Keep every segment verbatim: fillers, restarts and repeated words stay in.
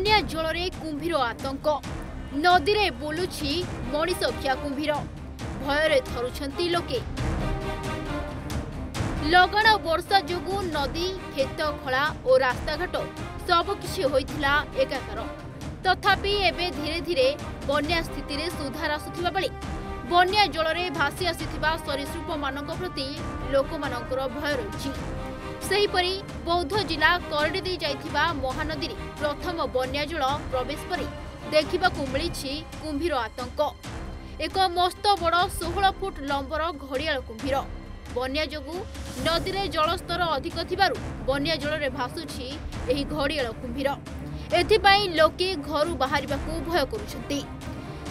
बन्या जलरे कुंभीर आतंक नदी रे बोलुछि मणिसखिया कुंभीर भयर थरुछंती लोके। लगन वर्षा जोगु नदी खेत खला और रास्ताघाट सब किछि होइथिला एकाकार। तथापि एबे धीरे धीरे बन्या स्थिति रे सुधार आसुथिबा बेले बन्या जलरे भासी आसिथिबा सरीसृप मानक प्रति लोकमानकर भय रहिछि। सेहीपरि बौद्ध जिला करडी जाइथिबा महानदी रे प्रथम बन्या जल प्रवेश परि देखिबाकु मिलिछि कुंभीर आतंक। एक मस्त बड़ सोलह फुट लंबर घड़ियाल कुंभीर बन्या जोगु नदी रे जलस्तर अधिक थिबारु बन्या जलरे भासुछि एही घड़ियाल कुंभीर। एथिपाई लोके घरु बाहरिबाकु भय करुछंती।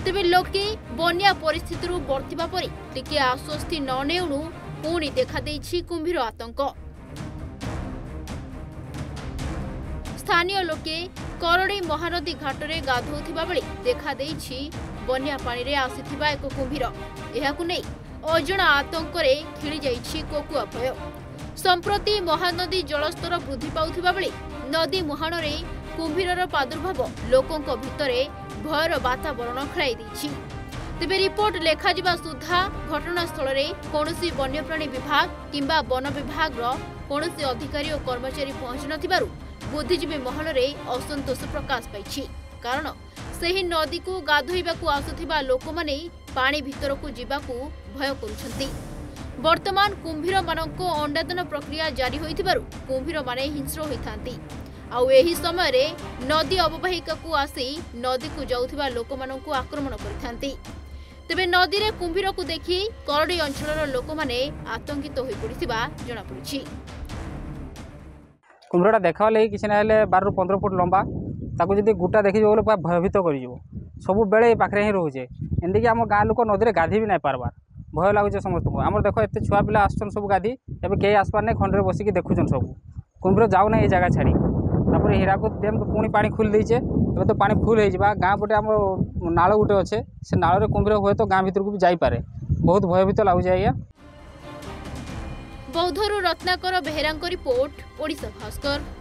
तेबे लोके बन्या परिस्थितिरु बर्तिबा परि टिके आश्वस्ति न नेउणु पुणी देखा देछि कुंभीर आतंक। स्थानीय लोके करडी महानदी घाटरे गाधोउथिबा बेले देखा देछि बन्या पानी रे आसीथिबा एक कुंभीर। एहाकु नै अजणा आतंक रे खिली जाइछि कोकुआ भय। संप्रति महानदी जलस्तर वृद्धि पाउथिबा बेले नदी मुहाण रे कुंभीरर प्रादुर्भाव लोकंक भितरे भयर वातावरण खेलाई दैछि। तेबे रिपोर्ट लेखा जिबा सुधा घटनास्थल रे कोनोसी वन्यप्राणी विभाग किंबा वन विभाग रो कोनोसी अधिकारी और कर्मचारी पहुंच नथिबारु बुद्धिजीवी महल रे असंतोष प्रकाश पाइछि। कारण सेही नदी को गाधोइबाकू आसुथिबा लोकमाने पानी भितरकू जिबाकू भय करुछंती। वर्तमान कुंभीर मानंको अंडादान प्रक्रिया जारी होइथिबारु कुंभीर माने हिंस्र होइथांती। आउ एही समय रे नदी अववाहिकाकू आसी नदी को जाउथिबा लोकमानंको आक्रमण करिथांती। तेबे नदी रे कुंभीरकू देखि करडी अंचलर लोकमाने आतंकित होई पडिथिबा जणा पडिछि। कुंभीरटा देखा लई किसी ना बारु पंद्रह फुट लंबा ताकू जब गुटा देखी बोले पूरा भयभीत कर सबु बेले पाखे ही रोचे एमती आम गाँ लोक नदी में गाधी भी नहीं पार्बार भय लगुचे समस्त को। आम देख एत छुआ पिला आसन सब गाधी एवं कई आसपार नहीं खंडे बसिक देखुन सब कुंभीर जाऊ ना ये जगह छाड़ी तापर हीराकूद डैम तो पुणी पा खोल देचे एवं तो पा फुल हो गाँ पटे आम नाल गोटे अच्छे से नाल कुंभीर हुए तो गाँ भरकू भी जापे बहुत भयभीत लगुचे। आज्ञा बौद्धरू रत्नाकर बेहेरांको रिपोर्ट, ओडिशा भास्कर।